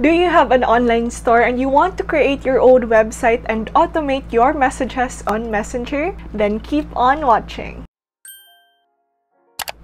Do you have an online store and you want to create your own website and automate your messages on Messenger? Then keep on watching.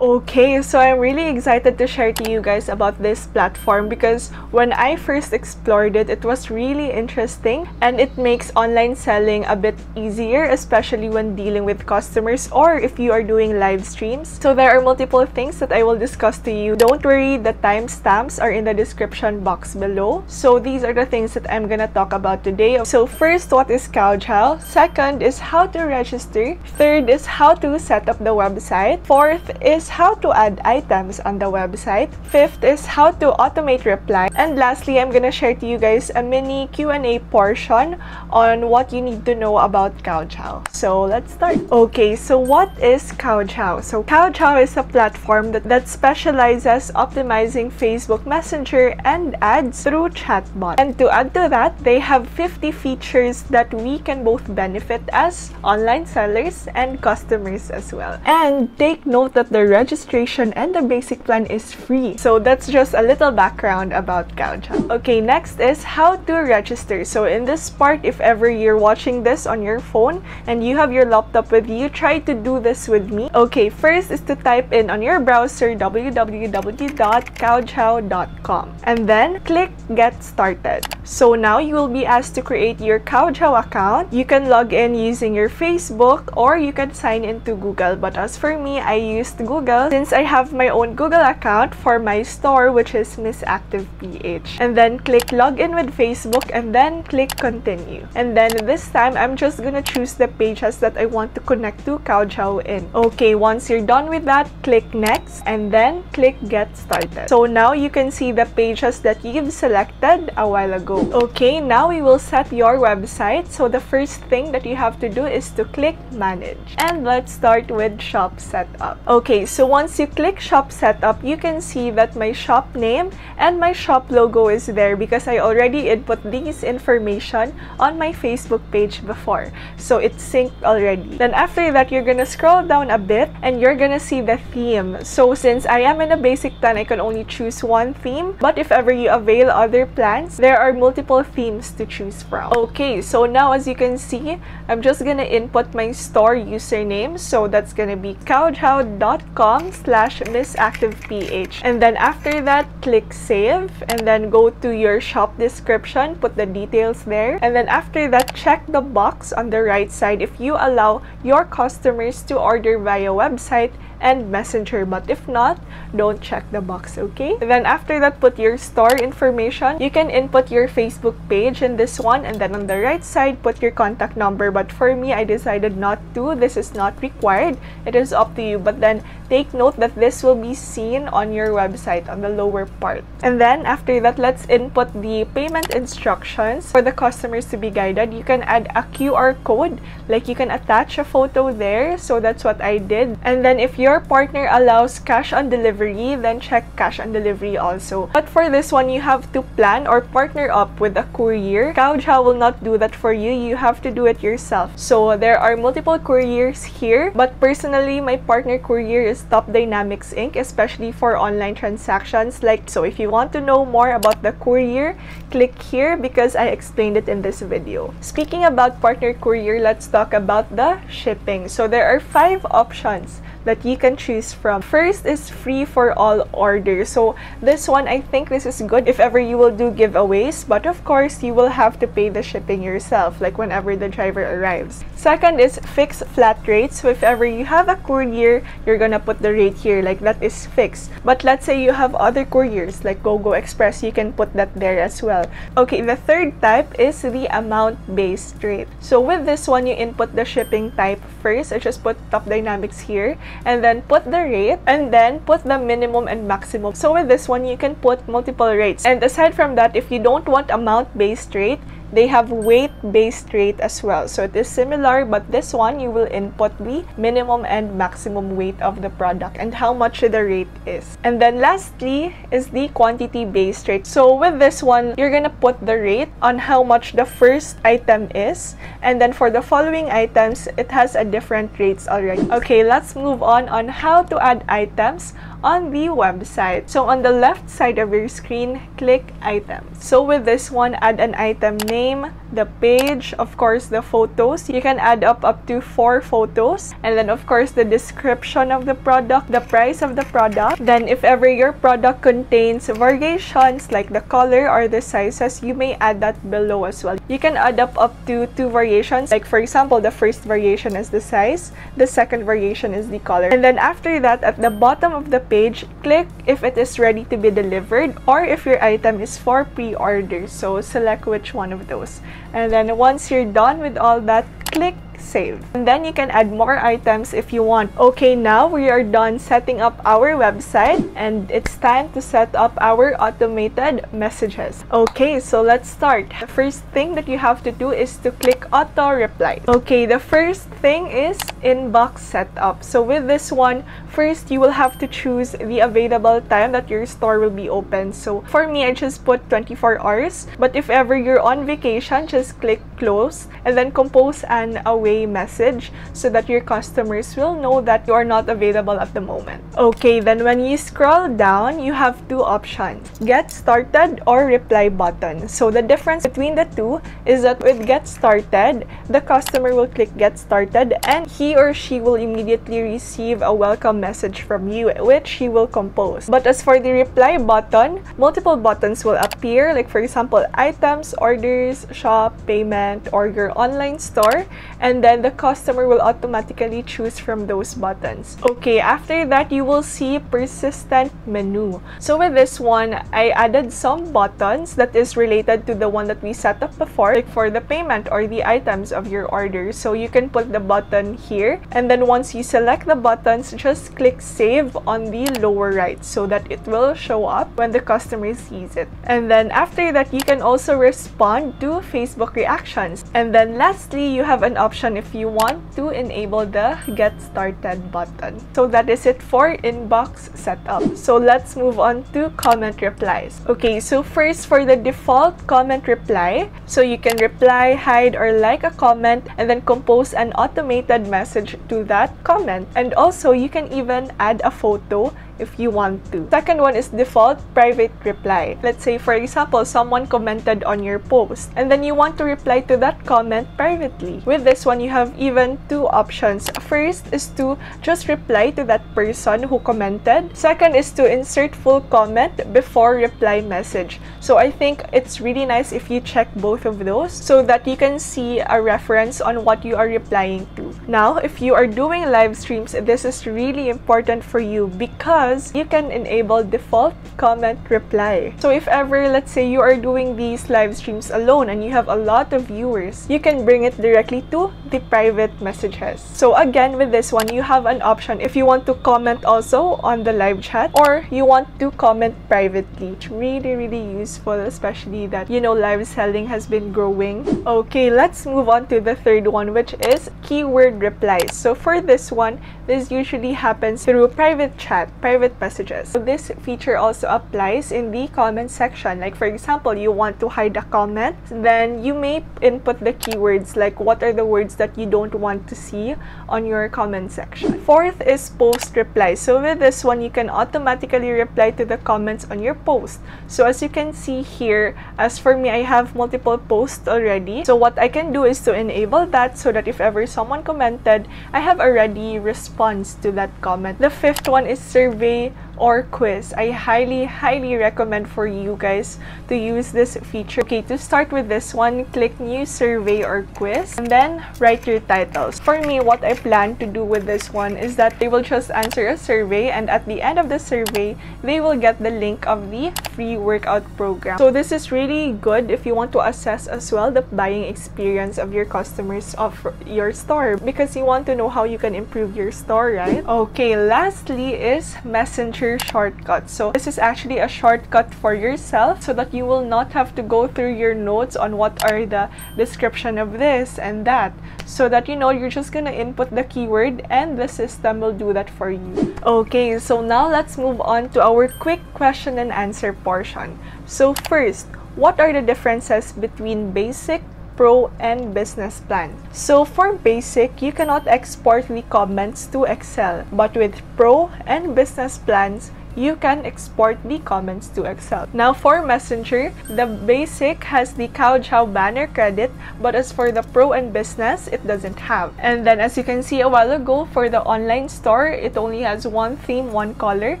Okay, so I'm really excited to share to you guys about this platform because when I first explored it, it was really interesting and it makes online selling a bit easier, especially when dealing with customers or if you are doing live streams. So there are multiple things that I will discuss to you. Don't worry, the timestamps are in the description box below. So these are the things that I'm gonna talk about today. So first, what is Kaojao? Second is how to register. Third is how to set up the website. Fourth is how to add items on the website. Fifth is how to automate reply. And lastly, I'm gonna share to you guys a mini Q&A portion on what you need to know about Kaojao. So let's start. Okay, so what is Kaojao? So Kaojao is a platform that specializes optimizing Facebook Messenger and ads through chatbot. And to add to that, they have 50 features that we can both benefit as online sellers and customers as well. And take note that the registration and the basic plan is free. So that's just a little background about Kaojao. Okay, next is how to register. So in this part, if ever you're watching this on your phone and you have your laptop with you, try to do this with me. Okay, first is to type in on your browser www.kaojao.com and then click get started. So now you will be asked to create your Kaojao account. You can log in using your Facebook or you can sign into Google. But as for me, I used Google since I have my own Google account for my store, which is Miss Active PH. And then click login with Facebook and then click continue. And then this time, I'm just gonna choose the pages that I want to connect to Kaojao in. Okay, once you're done with that, click next and then click get started. So now you can see the pages that you've selected a while ago. Okay, now we will set your website. So the first thing that you have to do is to click manage. And let's start with shop setup. Okay, so once you click shop setup, you can see that my shop name and my shop logo is there because I already input these information on my Facebook page before. So it's synced already. Then after that, you're gonna scroll down a bit and you're gonna see the theme. So since I am in a basic plan, I can only choose one theme. But if ever you avail other plans, there are multiple themes to choose from. Okay, so now as you can see, I'm just gonna input my store username. So that's gonna be kaojao.com/missactiveph. And then after that, click save and then go to your shop description, put the details there, and then after that, check the box on the right side if you allow your customers to order via website and Messenger, but if not, don't check the box. Okay, and then after that, put your store information. You can input your Facebook page in this one, and then on the right side, put your contact number. But for me, I decided not to. This is not required, it is up to you, but then take note that this will be seen on your website on the lower part. And then after that, let's input the payment instructions for the customers to be guided. You can add a QR code, like you can attach a photo there. So that's what I did. And then if your partner allows cash on delivery, then check cash on delivery also. But for this one, you have to plan or partner up with a courier. Kaojao will not do that for you. You have to do it yourself. So there are multiple couriers here, but personally, my partner courier is Top Dynamics Inc., especially for online transactions. Like, so if you want to know more about the courier, click here because I explained it in this video. Speaking about partner courier, let's talk about the shipping. So there are 5 options that you can choose from. First is free for all orders. So this one, I think this is good if ever you will do giveaways, but of course you will have to pay the shipping yourself, like whenever the driver arrives. Second is fixed flat rate. So if ever you have a courier, you're gonna put the rate here, like that is fixed. But let's say you have other couriers like GoGo Express, you can put that there as well. Okay, the third type is the amount-based rate. So with this one, you input the shipping type first. I just put Top Dynamics here, and then put the rate, and then put the minimum and maximum. So with this one, you can put multiple rates. And aside from that, if you don't want amount-based rate, they have weight-based rate as well. So it is similar, but this one, you will input the minimum and maximum weight of the product and how much the rate is. And then lastly is the quantity-based rate. So with this one, you're gonna put the rate on how much the first item is. And then for the following items, it has a different rates already. Okay, let's move on how to add items on the website. So on the left side of your screen, click items. So with this one, add an item name, the page, of course the photos. You can add up to 4 photos, and then of course the description of the product, the price of the product. Then if ever your product contains variations like the color or the sizes, you may add that below as well. You can add up to 2 variations, like for example the first variation is the size, the second variation is the color. And then after that, at the bottom of the page, click if it is ready to be delivered or if your item is for pre-order. So select which one of those. And then once you're done with all that, click save. And then you can add more items if you want. Okay, now we are done setting up our website, and it's time to set up our automated messages. Okay, so let's start. The first thing that you have to do is to click auto reply. Okay, the first thing is inbox setup. So with this one, first you will have to choose the available time that your store will be open. So for me, I just put 24 hours, but if ever you're on vacation, just click close and then compose an away message so that your customers will know that you are not available at the moment. Okay, then when you scroll down, you have 2 options, get started or reply button. So the difference between the 2 is that with get started, the customer will click get started and he or she will immediately receive a welcome message from you, which she will compose. But as for the reply button, multiple buttons will appear, like for example items, orders, shop, payment, or your online store, and then the customer will automatically choose from those buttons. Okay, after that, you will see persistent menu. So with this one, I added some buttons that is related to the one that we set up before, like for the payment or the items of your order. So you can put the button here, and then once you select the buttons, just click save on the lower right so that it will show up when the customer sees it. And then after that, you can also respond to Facebook reactions. And then lastly, you have an option if you want to enable the get started button. So that is it for inbox setup. So let's move on to comment replies. Okay, so first for the default comment reply, so you can reply, hide, or like a comment, and then compose an automated message to that comment. And also you can even add a photo if you want to. Second one is default private reply. Let's say for example someone commented on your post and then you want to reply to that comment privately. With this one, you have even 2 options. First is to just reply to that person who commented. Second is to insert full comment before reply message. So I think it's really nice if you check both of those so that you can see a reference on what you are replying to. Now, if you are doing live streams, this is really important for you because you can enable default comment reply. So if ever, let's say you are doing these live streams alone and you have a lot of viewers, you can bring it directly to the private messages. So again, with this one, you have an option if you want to comment also on the live chat or you want to comment privately. It's really, really useful, especially that, you know, live selling has been growing. Okay, let's move on to the third one, which is keyword replies. So for this one, this usually happens through private chat, private messages. So this feature also applies in the comment section. Like for example, you want to hide a comment, then you may input the keywords, like what are the words that you don't want to see on your comment section. Fourth is post reply. So with this one, you can automatically reply to the comments on your post. So as you can see here, as for me, I have multiple posts already. So what I can do is to enable that so that if ever someone commented, I have already response to that comment. The fifth one is survey or quiz. I highly recommend for you guys to use this feature. Okay, to start with this one, click new survey or quiz and then write your titles. For me, what I plan to do with this one is that they will just answer a survey, and at the end of the survey, they will get the link of the free workout program. So this is really good if you want to assess as well the buying experience of your customers of your store, because you want to know how you can improve your store, right? Okay, lastly is Messenger shortcut. So this is actually a shortcut for yourself so that you will not have to go through your notes on what are the description of this and that, so that you know you're just gonna input the keyword and the system will do that for you. Okay, so now let's move on to our quick question and answer portion. So first, what are the differences between basic Pro, and Business Plan. So for Basic, you cannot export the comments to Excel, but with Pro and Business Plans, you can export the comments to Excel. Now for Messenger, the Basic has the Kaojao banner credit, but as for the Pro and Business, it doesn't have. And then as you can see a while ago, for the online store, it only has one theme, one color.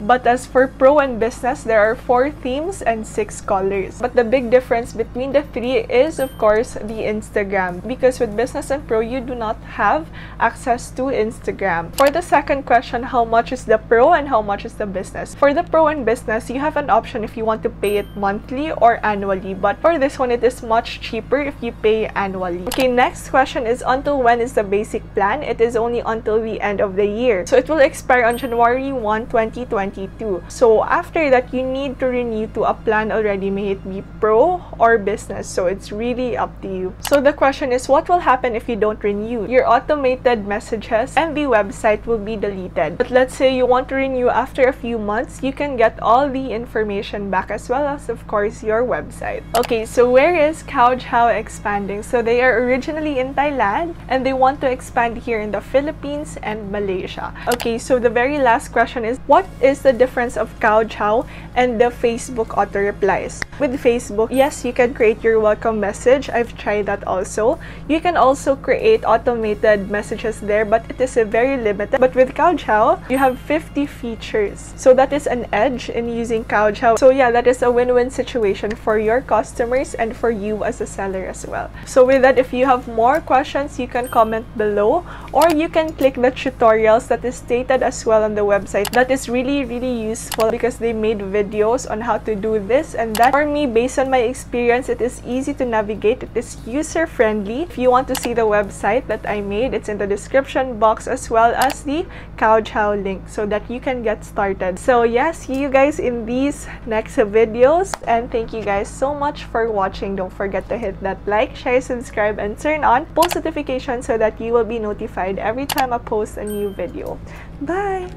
But as for Pro and Business, there are 4 themes and 6 colors. But the big difference between the three is, of course, the Instagram, because with Business and Pro, you do not have access to Instagram. For the second question, how much is the Pro and how much is the Business? For the Pro and Business, you have an option if you want to pay it monthly or annually, but for this one, it is much cheaper if you pay annually. Okay, next question is, until when is the Basic plan? It is only until the end of the year. So it will expire on January 1, 2022. So after that, you need to renew to a plan already, may it be Pro or Business. So it's really up to you. So the question is, what will happen if you don't renew? Your automated messages and the website will be deleted. But let's say you want to renew after a few months, you can get all the information back, as well as, of course, your website. Okay, so where is Kaojao expanding? So they are originally in Thailand, and they want to expand here in the Philippines and Malaysia. Okay, so the very last question is, what is the difference of Kaojao and the Facebook auto replies? With Facebook, yes, you can create your welcome message. I've tried that also. You can also create automated messages there, but it is a very limited. But with Kaojao, you have 50 features. So that is an edge in using Kaojao. So yeah, that is a win-win situation for your customers and for you as a seller as well. So with that, if you have more questions, you can comment below, or you can click the tutorials that is stated as well on the website. That is really, really useful because they made videos on how to do this and that. For me, based on my experience, it is easy to navigate. It is user-friendly. If you want to see the website that I made, it's in the description box as well as the Kaojao link so that you can get started. So yeah, see you guys in these next videos, and thank you guys so much for watching. Don't forget to hit that like, share, subscribe, and turn on post notifications so that you will be notified every time I post a new video. Bye!